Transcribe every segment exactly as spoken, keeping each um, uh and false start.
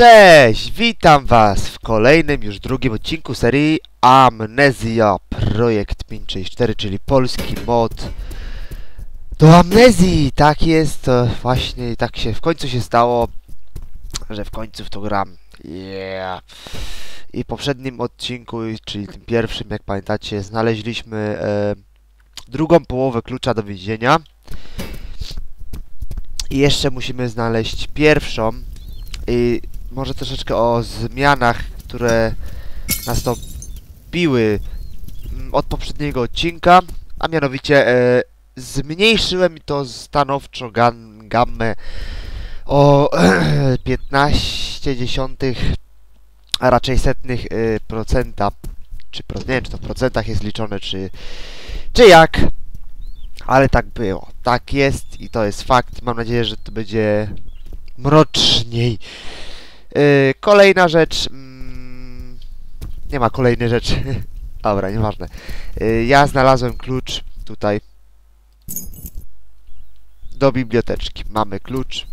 Cześć! Witam was w kolejnym, już drugim odcinku serii Amnesia Projekt pięć sześć cztery, czyli polski mod do Amnezji! Tak jest, właśnie tak się w końcu się stało, że w końcu w to gram. Yeah. I w poprzednim odcinku, czyli tym pierwszym, jak pamiętacie, znaleźliśmy e, drugą połowę klucza do więzienia. I jeszcze musimy znaleźć pierwszą. I może troszeczkę o zmianach, które nastąpiły od poprzedniego odcinka, a mianowicie e, zmniejszyłem to stanowczo gam, gammę o e, piętnaście dziesiątych, a raczej setnych e, procenta, czy nie wiem, czy to w procentach jest liczone, czy, czy jak, ale tak było, tak jest i to jest fakt. Mam nadzieję, że to będzie mroczniej. Yy, kolejna rzecz. Mm, nie ma kolejnej rzeczy. Dobra, nieważne. Yy, ja znalazłem klucz tutaj do biblioteczki. Mamy klucz.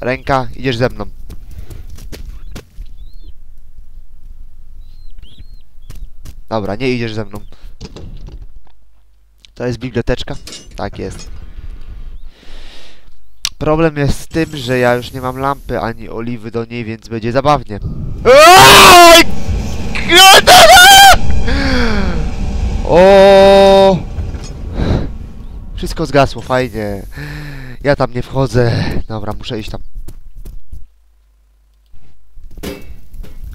Ręka, idziesz ze mną. Dobra, nie idziesz ze mną. To jest biblioteczka? Tak jest. Problem jest z tym, że ja już nie mam lampy ani oliwy do niej, więc będzie zabawnie. O! Wszystko zgasło, fajnie. Ja tam nie wchodzę. Dobra, muszę iść tam.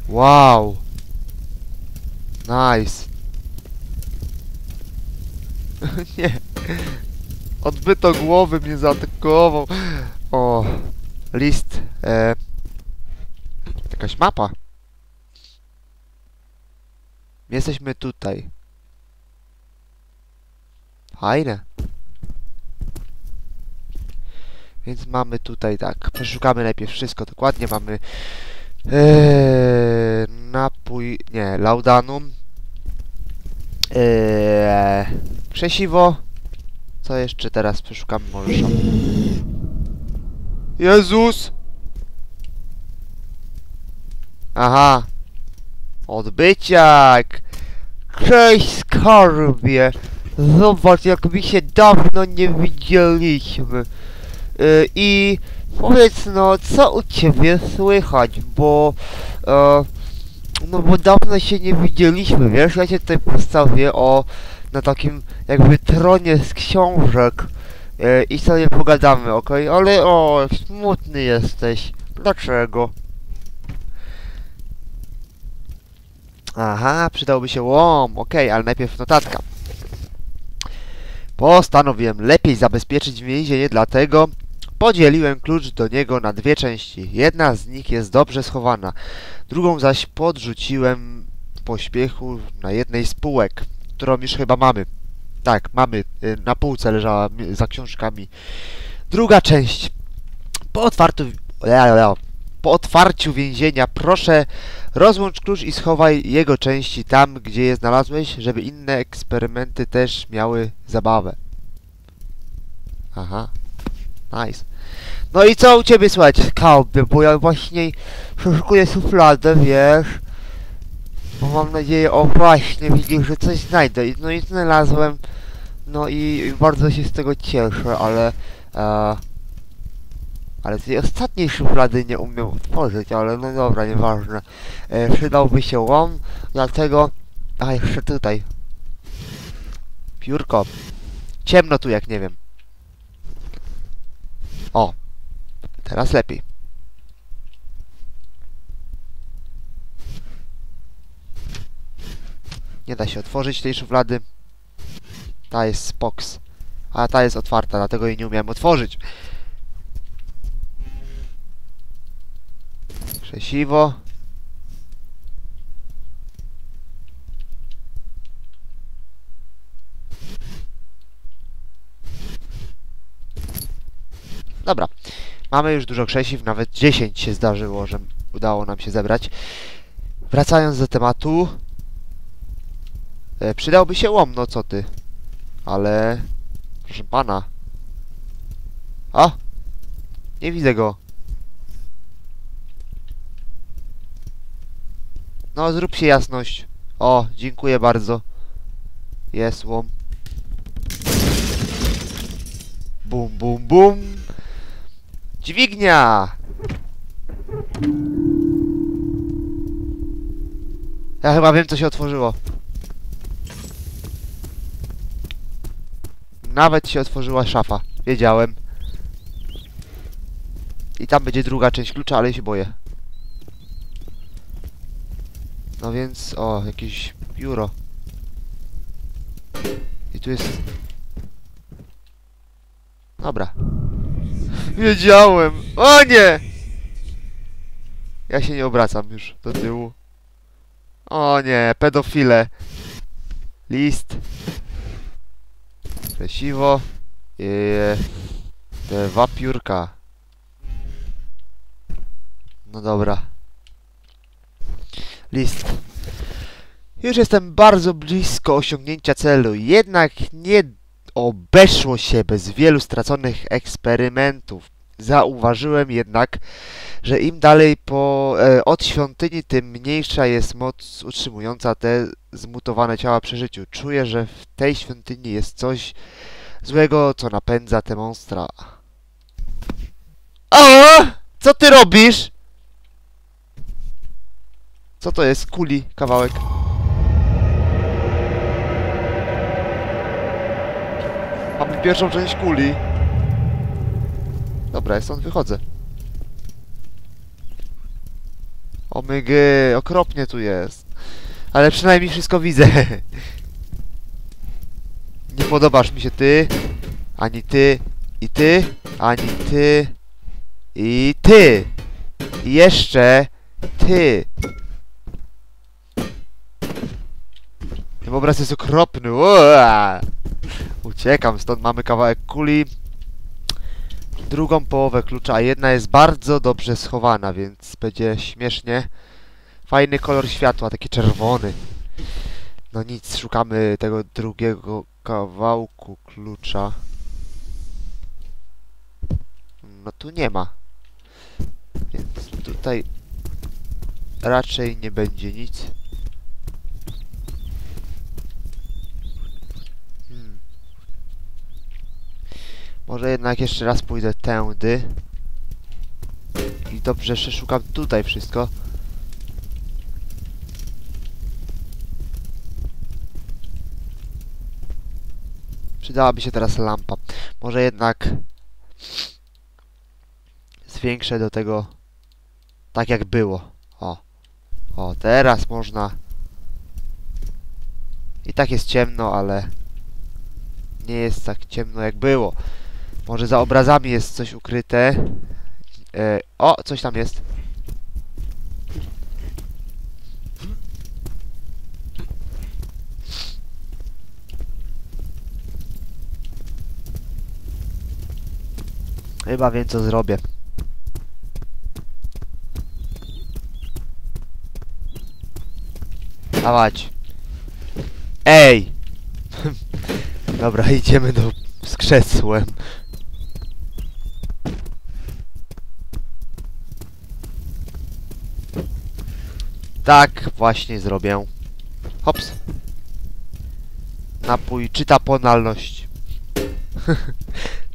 Wow. Nice. Nie. Odbytogłowy mnie zaatakował. O, list. E, jakaś mapa. Jesteśmy tutaj. Fajne. Więc mamy tutaj tak. Przeszukamy najpierw wszystko dokładnie. Mamy e, napój. Nie, laudanum. E, krzesiwo. Co jeszcze teraz przeszukamy? Może Jezus! Aha! Odbyciak! Cześć, skarbie! Zobacz, jak mi się dawno nie widzieliśmy. Yy, I powiedz, no, co u ciebie słychać, bo... Yy, no, bo dawno się nie widzieliśmy, wiesz? Ja się tutaj postawię o... na takim jakby tronie z książek yy, i sobie pogadamy, okej? Ale o, smutny jesteś. Dlaczego? Aha, przydałby się łom, okej, ale najpierw notatka. Postanowiłem lepiej zabezpieczyć więzienie, dlatego podzieliłem klucz do niego na dwie części. Jedna z nich jest dobrze schowana, drugą zaś podrzuciłem w pośpiechu na jednej z półek, którą już chyba mamy. Tak, mamy. Na półce leżała za książkami. Druga część. Po otwarciu... Po otwarciu więzienia proszę rozłącz klucz i schowaj jego części tam, gdzie je znalazłeś, żeby inne eksperymenty też miały zabawę. Aha. Nice. No i co u ciebie słychać, Kalby? Bo ja właśnie przeszukuję sufladę, wiesz... Bo mam nadzieję, o właśnie, widzisz, że coś znajdę. No i znalazłem. No i bardzo się z tego cieszę, ale... E, ale tej ostatniej szuflady nie umiem otworzyć, ale no dobra, nieważne. E, przydałby się łom, dlatego... A, jeszcze tutaj. Piórko. Ciemno tu, jak nie wiem. O. Teraz lepiej. Nie da się otworzyć tej szuflady. Ta jest spoks. A ta jest otwarta, dlatego jej nie umiałem otworzyć. Krzesiwo. Dobra. Mamy już dużo krzesiw, nawet dziesięć się zdarzyło, że udało nam się zebrać. Wracając do tematu... E, przydałby się łom, no co ty? Ale... Proszę pana. A! Nie widzę go. No, zrób się jasność. O, dziękuję bardzo. Jest łom. Bum, bum, bum. Dźwignia! Ja chyba wiem, co się otworzyło. Nawet się otworzyła szafa. Wiedziałem. I tam będzie druga część klucza, ale się boję. No więc... O, jakieś biuro. I tu jest... Dobra. Wiedziałem! O nie! Ja się nie obracam już do tyłu. O nie, pedofile. List. Kresiwo. I... Dwa piórka. No dobra. List. Już jestem bardzo blisko osiągnięcia celu, jednak nie obeszło się bez wielu straconych eksperymentów. Zauważyłem jednak, że im dalej po, e, od świątyni, tym mniejsza jest moc utrzymująca te zmutowane ciała przy życiu. Czuję, że w tej świątyni jest coś złego, co napędza te monstra. O! Co ty robisz? Co to jest? Kuli, kawałek. Mamy pierwszą część kuli. Dobra, ja stąd wychodzę. O mygy, okropnie tu jest. Ale przynajmniej wszystko widzę. Nie podobasz mi się ty, ani ty, i ty, ani ty, i ty. I jeszcze ty. Ten obraz jest okropny. Uaa! Uciekam, stąd mamy kawałek kuli. Drugą połowę klucza, a jedna jest bardzo dobrze schowana, więc będzie śmiesznie. Fajny kolor światła, taki czerwony. No nic, szukamy tego drugiego kawałku klucza. No tu nie ma. Więc tutaj raczej nie będzie nic. Może jednak jeszcze raz pójdę tędy. I dobrze, jeszcze szukam tutaj wszystko. Przydałaby się teraz lampa. Może jednak... Zwiększę do tego... Tak jak było. O. O, teraz można... I tak jest ciemno, ale... Nie jest tak ciemno jak było. Może za obrazami jest coś ukryte. E, o, coś tam jest. Chyba wiem, co zrobię. Dawać. Ej! Dobra, idziemy do... z krzesłem. Tak właśnie zrobię. Hops. Napój czyta ponalność.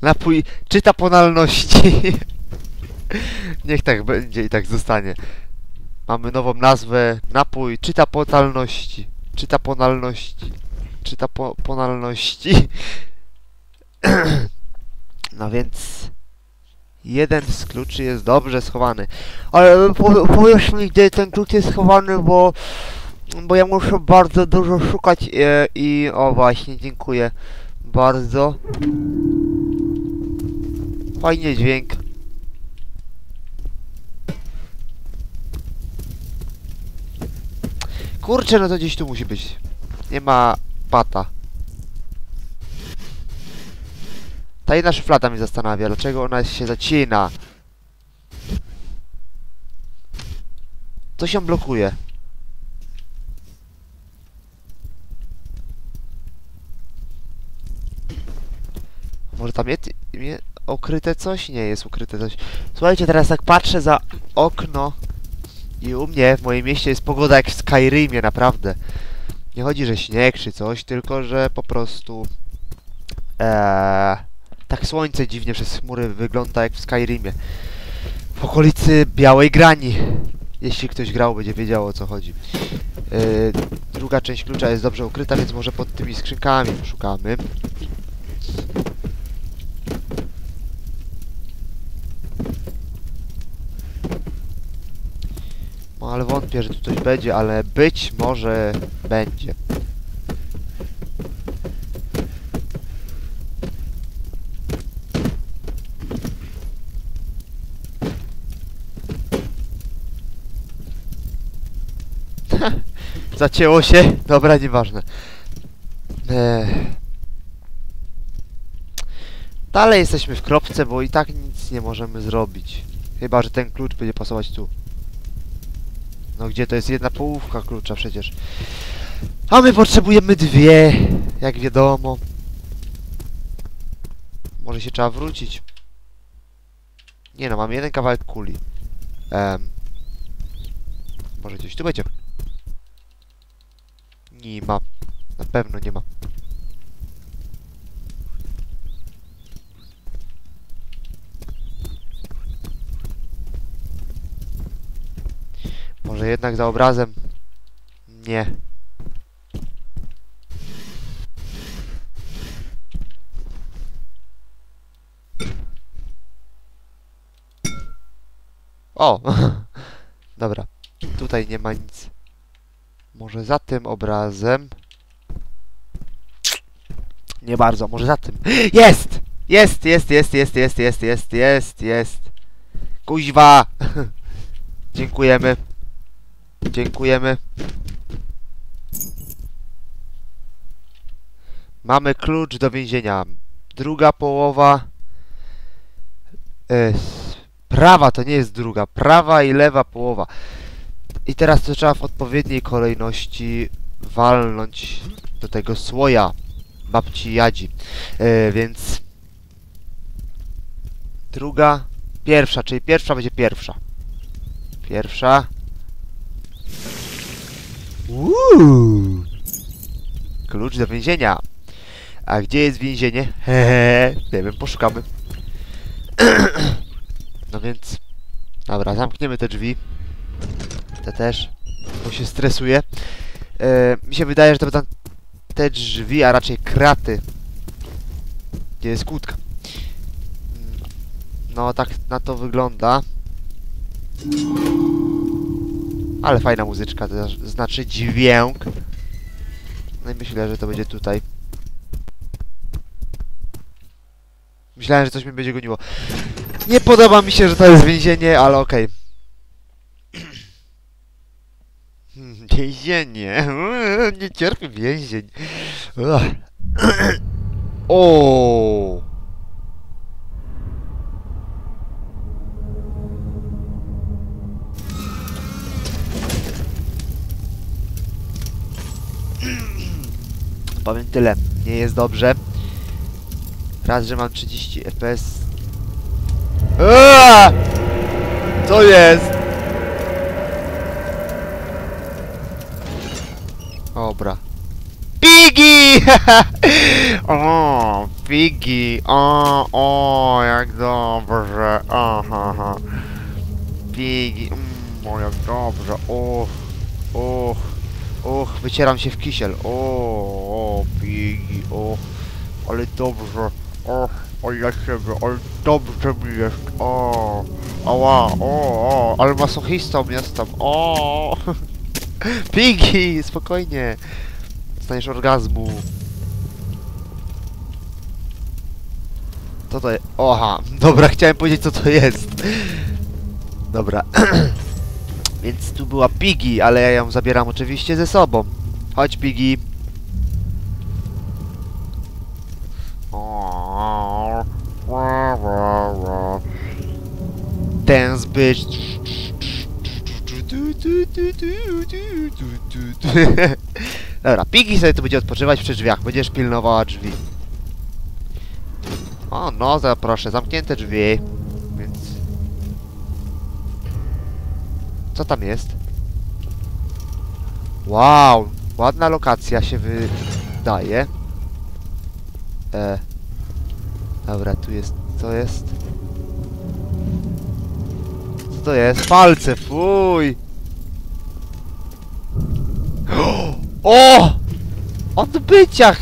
Napój czyta ponalności. Niech tak będzie i tak zostanie. Mamy nową nazwę. Napój czyta ponalności. Czyta ponalności. Czyta po ponalności. No więc... Jeden z kluczy jest dobrze schowany. Ale po, powiesz mi, gdzie ten klucz jest schowany, bo... Bo ja muszę bardzo dużo szukać i... i o właśnie, dziękuję bardzo. Fajnie dźwięk. Kurczę, no to gdzieś tu musi być. Nie ma pata. Ta jedna szuflada mnie zastanawia, dlaczego ona się zacina. Co się blokuje? Może tam jest je, okryte coś? Nie jest ukryte coś. Słuchajcie, teraz tak patrzę za okno I u mnie, w moim mieście jest pogoda jak w Skyrimie, naprawdę. Nie chodzi, że śnieg czy coś, tylko że po prostu... Eee, tak słońce dziwnie przez chmury wygląda jak w Skyrimie. W okolicy białej grani. Jeśli ktoś grał, będzie wiedział, o co chodzi. Eee, druga część klucza jest dobrze ukryta, więc może pod tymi skrzynkami poszukamy. No, ale wątpię, że tu coś będzie, ale być może będzie. Zacięło się? Dobra, nieważne. Eee. Dalej jesteśmy w kropce, bo i tak nic nie możemy zrobić. Chyba że ten klucz będzie pasować tu. No gdzie to jest jedna połówka klucza przecież. A my potrzebujemy dwie, jak wiadomo. Może się trzeba wrócić. Nie no, mam jeden kawałek kuli. Um. Może gdzieś tu będzie. Nie ma. Na pewno nie ma. Może jednak za obrazem? Nie. O! Dobra. Tutaj nie ma nic. Może za tym obrazem? Nie bardzo, może za tym. Jest! Jest, jest, jest, jest, jest, jest, jest, jest, jest. Kuźwa! Dziękujemy. Dziękujemy. Mamy klucz do więzienia. Druga połowa... Yy, prawa to nie jest druga. Prawa i lewa połowa. I teraz to trzeba w odpowiedniej kolejności walnąć do tego słoja babci Jadzi. Yy, więc... Druga... Pierwsza, czyli pierwsza będzie pierwsza. Pierwsza... Uuu. Klucz do więzienia. A gdzie jest więzienie? Hehe, nie wiem, poszukamy. No więc... Dobra, zamkniemy te drzwi. Te też, bo się stresuję. E, mi się wydaje, że to będą te drzwi, a raczej kraty. Gdzie jest kłódka. No tak na to wygląda. Ale fajna muzyczka, to znaczy dźwięk. No i myślę, że to będzie tutaj. Myślałem, że coś mi będzie goniło. Nie podoba mi się, że to jest więzienie, ale okej. Okay. Więzienie. Nie cierpię więzień. O. Powiem tyle, nie jest dobrze. Raz, że mam trzydzieści F P S. Eee! Co jest? Dobra. Pigi! O, Pigi! O, o, jak dobrze! Aha, Pigi! O, jak dobrze! Och, och! Och, wycieram się w kisiel. O, o Pigi, och. Ale dobrze. Och, ale ja siebie, ale dobrze mi jest. O, ała, o, o. Ale masochistą jestem. O, Pigi, spokojnie. Dostaniesz orgazmu. Co to jest? Oha, dobra, chciałem powiedzieć, co to jest. Dobra. Więc tu była Pigi, ale ja ją zabieram oczywiście ze sobą. Chodź, Pigi. Dance bitch. Dobra, Pigi sobie tu będzie odpoczywać przy drzwiach. Będziesz pilnowała drzwi. O, no, proszę, zamknięte drzwi. Więc... Co tam jest? Wow, ładna lokacja się wydaje. E. Dobra, tu jest... Co jest? Co to jest? Palce, fuj! O! Odbyciach!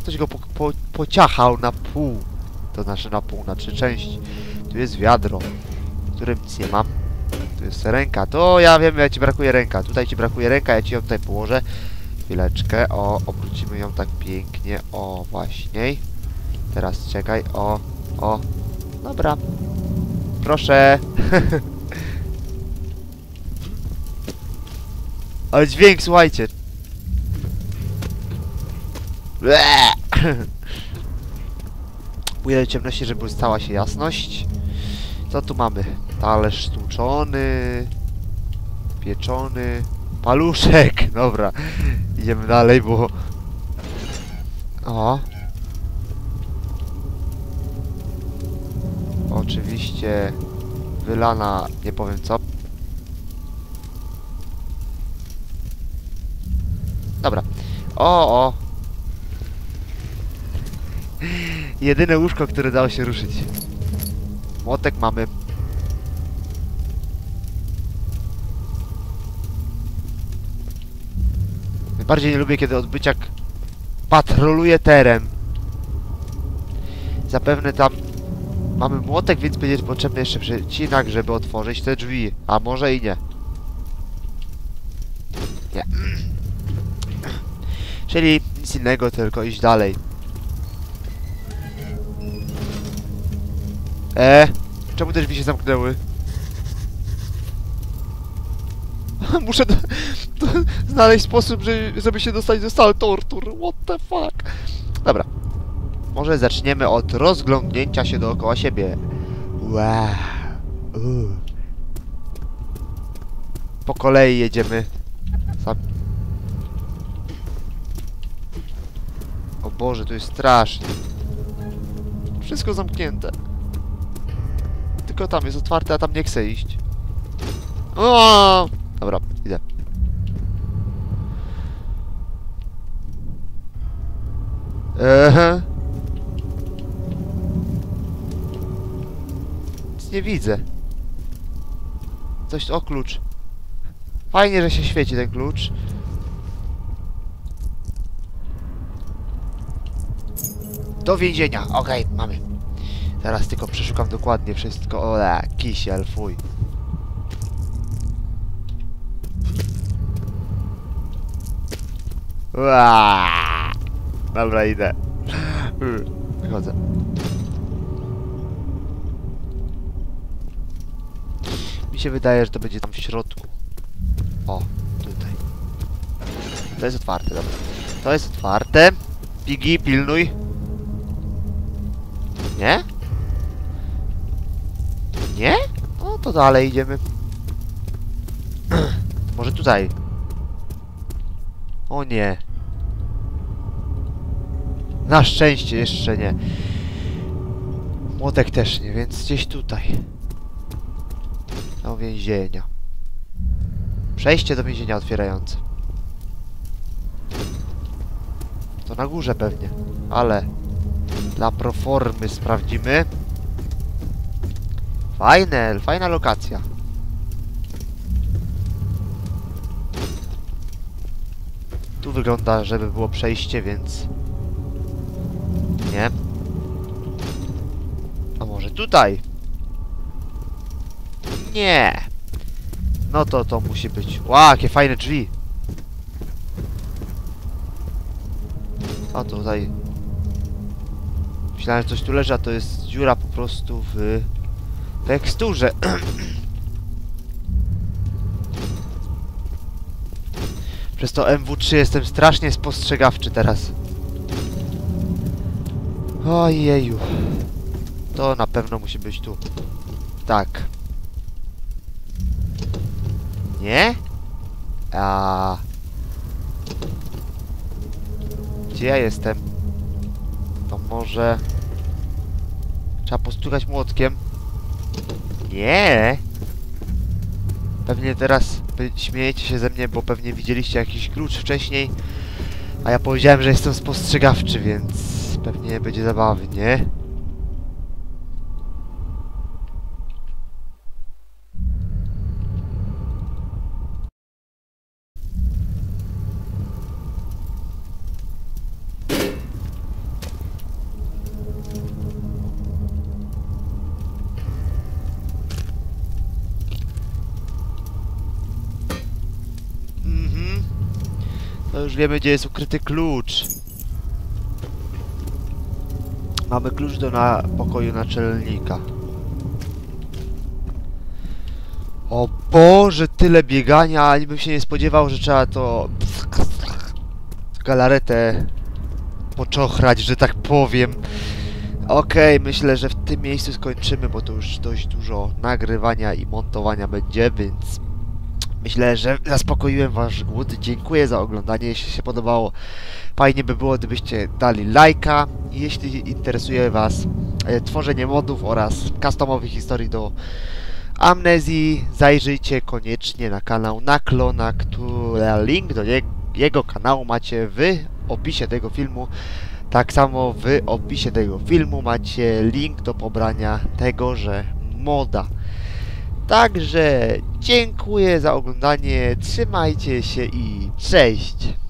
Ktoś go po, po, pociachał na pół. To znaczy na pół, na trzy części. Tu jest wiadro, w którym nic nie mam. Tu jest ręka. To ja wiem, ja ci brakuje ręka. Tutaj ci brakuje ręka, ja ci ją tutaj położę. Chwileczkę. O, obrócimy ją tak pięknie. O, właśnie. Teraz czekaj. O, o. Dobra. Proszę. Ale dźwięk, słuchajcie. Pójdę do ciemności, żeby stała się jasność. Co tu mamy? Talerz tłuczony, pieczony, paluszek. Dobra, idziemy dalej, bo... O! Oczywiście wylana, nie powiem co. Dobra. O, o! Jedyne łóżko, które dało się ruszyć. Młotek mamy. Najbardziej nie lubię, kiedy odbyciak patroluje teren. Zapewne tam mamy młotek, więc będzie potrzebny jeszcze przecinak, żeby otworzyć te drzwi. A może i nie. Nie. Czyli nic innego, tylko iść dalej. Eee, czemu te drzwi się zamknęły? Muszę do, do, znaleźć sposób, żeby, żeby się dostać do sali tortur. What the fuck? Dobra. Może zaczniemy od rozglądnięcia się dookoła siebie. Wow. Uh. Po kolei jedziemy. Sam... O Boże, to jest strasznie. Wszystko zamknięte. Tylko tam jest otwarte, a tam nie chcę iść. O! Dobra, idę. Ehe. Nic nie widzę. Coś... O, klucz. Fajnie, że się świeci ten klucz. Do więzienia. Okej, okay, mamy. Teraz tylko przeszukam dokładnie wszystko. O, la, kisiel, fuj. Uaaaa. Dobra, idę. Wychodzę. Mi się wydaje, że to będzie tam w środku. O, tutaj. To jest otwarte, dobra. To jest otwarte. Pigi, pilnuj. Nie? Nie? No to dalej idziemy. Może tutaj. O nie. Na szczęście jeszcze nie. Młotek też nie, więc gdzieś tutaj. Do więzienia. Przejście do więzienia otwierające. To na górze pewnie, ale dla proformy sprawdzimy. Fajne, fajna lokacja. Tu wygląda, żeby było przejście, więc... Nie. A może tutaj? Nie. No to to musi być... Ła, jakie fajne drzwi. A tutaj... Myślałem, że coś tu leży, a to jest dziura po prostu w... teksturze. Przez to M W trzy jestem strasznie spostrzegawczy teraz. Ojeju. To na pewno musi być tu. Tak. Nie? A. Gdzie ja jestem? To może... Trzeba postukać młotkiem. Nie! Pewnie teraz śmiejecie się ze mnie, bo pewnie widzieliście jakiś klucz wcześniej. A ja powiedziałem, że jestem spostrzegawczy, więc pewnie będzie zabawnie. Już wiemy, gdzie jest ukryty klucz. Mamy klucz do na pokoju naczelnika. O Boże, tyle biegania, ani bym się nie spodziewał, że trzeba to galaretę poczochrać, że tak powiem. Okej, okay, myślę, że w tym miejscu skończymy, bo to już dość dużo nagrywania i montowania będzie, więc... Myślę, że zaspokoiłem wasz głód. Dziękuję za oglądanie. Jeśli się podobało, fajnie by było, gdybyście dali lajka. Jeśli interesuje was tworzenie modów oraz customowych historii do Amnesii, zajrzyjcie koniecznie na kanał Naklona, który link do jego kanału macie w opisie tego filmu. Tak samo w opisie tego filmu macie link do pobrania tegoże moda. Także dziękuję za oglądanie, trzymajcie się i cześć!